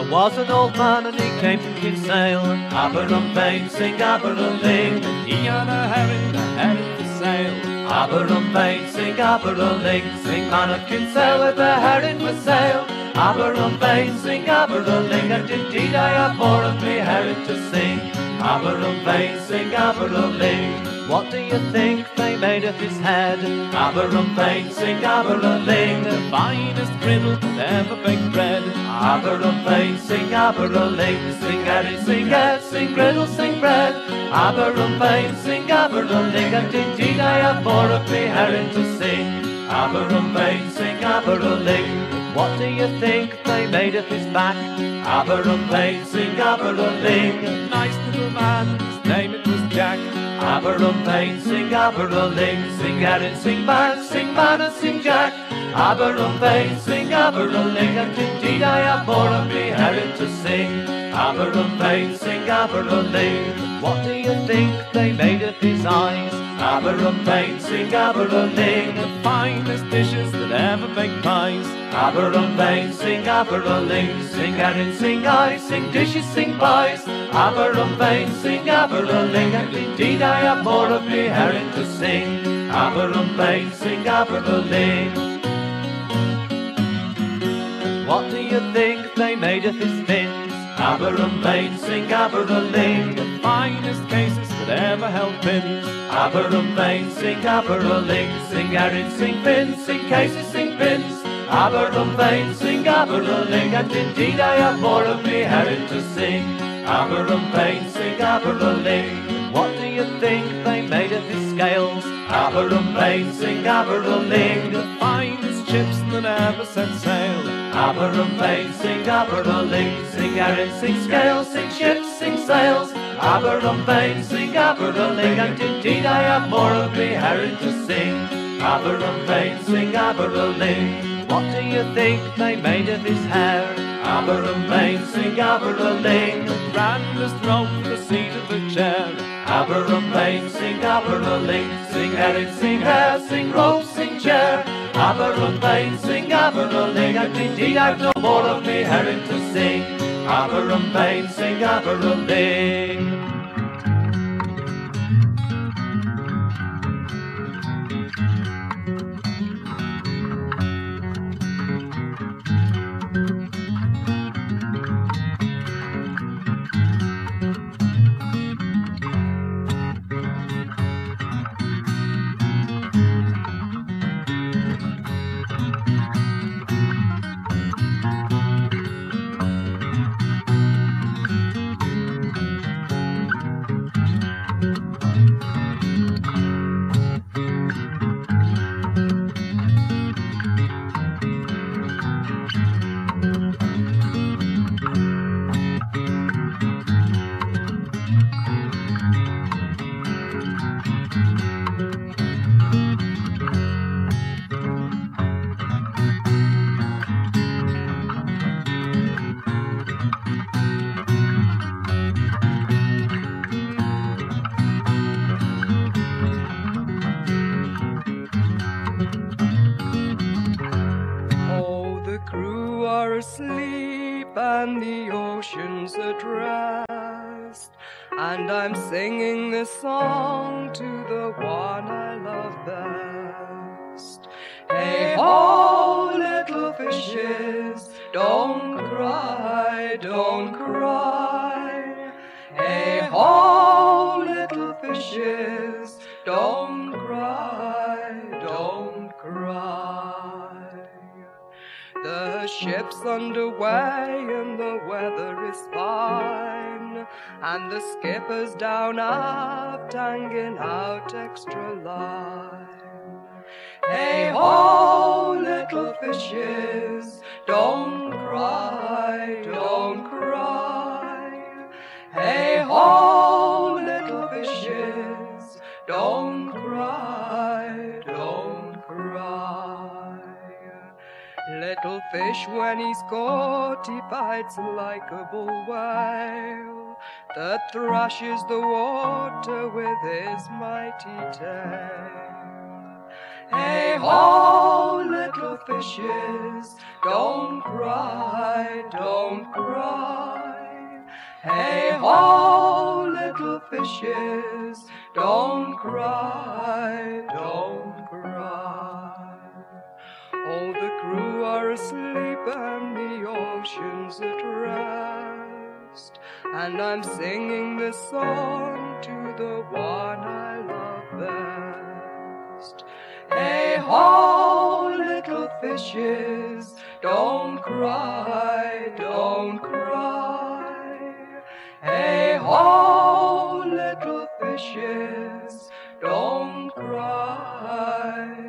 There was an old man and he came from Kinsale, Aberon sing Aberon Ling. He had a herring that headed for sale. Aberon sing Aberon Ling. Sing man of Kinsale with a herring for sale. Aberon sing Aberon Ling. And indeed I have more of me herring to sing. Aberon sing Aberon Ling. What do you think they made of his head? Aberon sing Aberon Ling. The finest griddle that ever baked bread. Aberon sing Aberon Ling. Sing Harry, sing head, sing griddle, sing bread. Aberon sing Aberon Ling. And indeed I have more of me herring to sing. Aberon sing Aberon Ling. What do you think they made of his back? Aberon sing Aberon Ling. A nice little man, his name it was Jack. Aberon sing Aberon Ling. Sing Harry, sing man and sing Jack. Aberon sing Aberon Ling. And indeed I have more of me herring to sing. Aberon sing Aberon Ling. What do you think they made of his eyes? Aberon sing Aberon Ling. The finest dishes that ever make pies. Aberon sing Aberon Ling. Sing Harry, sing I, sing dishes, sing pies. Aberon sing Aberon Ling. And indeed I have more of me herring to sing. Aberon sing Aberon Ling. What do you think they made of his fins? Aberon sing Aberon Ling. The finest cases that ever held pins. Aberon sing Aberon Ling. Sing Harry, sing fins, sing cases, sing pins. Aberon sing Aberon Ling. And indeed I have more of me herring to sing. Aberon sing Aberon Ling. What do you think they made of his scales? Aberon sing Aberon Ling. The finest chips that ever set sail. Aberon sing Aberon Ling. Sing Harry, sing scales, sing ships, sing sails. Aberon sing Aberon Ling. And indeed I have more of me herring to sing. Aberon sing Aberon Ling. What do you think they made of his hair? Aberon sing Aberon Ling. The grandest rope, the seat of a chair. Aberon sing Aberon Ling. Sing Harry, sing hair, sing rope, sing chair. Aberon sing Aberon Ling. And indeed I've no more of me herring to sing. Aberon sing Aberon Ling. Asleep and the oceans at rest, and I'm singing this song to the one I love best. Hey ho, little fishes, don't cry, don't cry. Hey ho, little fishes, don't cry, don't cry. The ship's underway and the weather is fine, and the skipper's down aft hanging out extra line. Hey ho, little fishes, don't cry, don't cry. Hey ho, little fishes, don't cry, don't cry. Little fish, when he's caught, he bites like a bull whale that thrashes the water with his mighty tail. Hey ho, little fishes. Don't cry, hey ho, little fishes. Don't cry. All the crew are asleep and the ocean's at rest, and I'm singing this song to the one I love best. Hey ho, little fishes, don't cry. Hey ho, little fishes, don't cry.